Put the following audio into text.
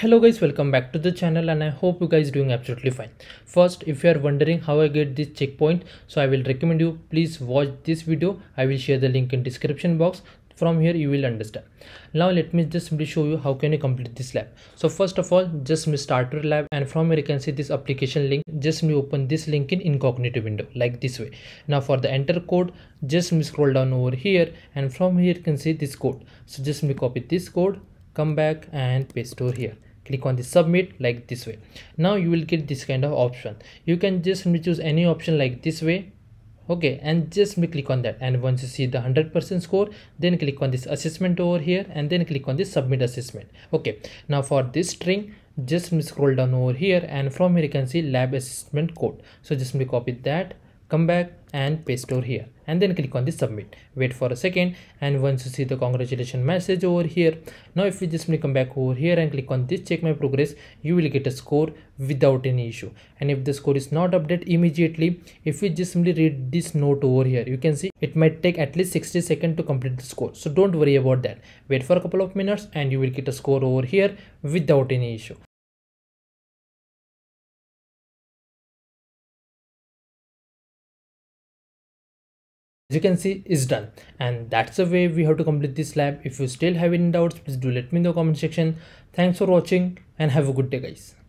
Hello guys, welcome back to the channel, and I hope you guys doing absolutely fine. First, if you are wondering how I get this checkpoint, so I will recommend you please watch this video. I will share the link in description box. From here you will understand. Now let me just simply show you how can you complete this lab. So first of all, just start your lab, and from here you can see this application link. Just open this link in incognito window like this way. Now for the enter code, just scroll down over here, and from here you can see this code. So just copy this code, come back and paste over here. Click on the submit like this way. Now you will get this kind of option. You can just choose any option like this way, okay, and just click on that. And once you see the 100% score, then click on this assessment over here, and then click on this submit assessment. Okay, now for this string, just scroll down over here, and from here you can see lab assessment code. So just copy that, come back and paste over here, and then click on the submit. Wait for a second, and once you see the congratulations message over here. Now if you just come back over here and click on this check my progress, you will get a score without any issue. And if the score is not updated immediately, if you just simply read this note over here, you can see it might take at least 60 seconds to complete the score, so don't worry about that. Wait for a couple of minutes and you will get a score over here without any issue. As you can see, it's done, and that's the way we have to complete this lab. If you still have any doubts, please do let me know in the comment section. Thanks for watching and have a good day guys.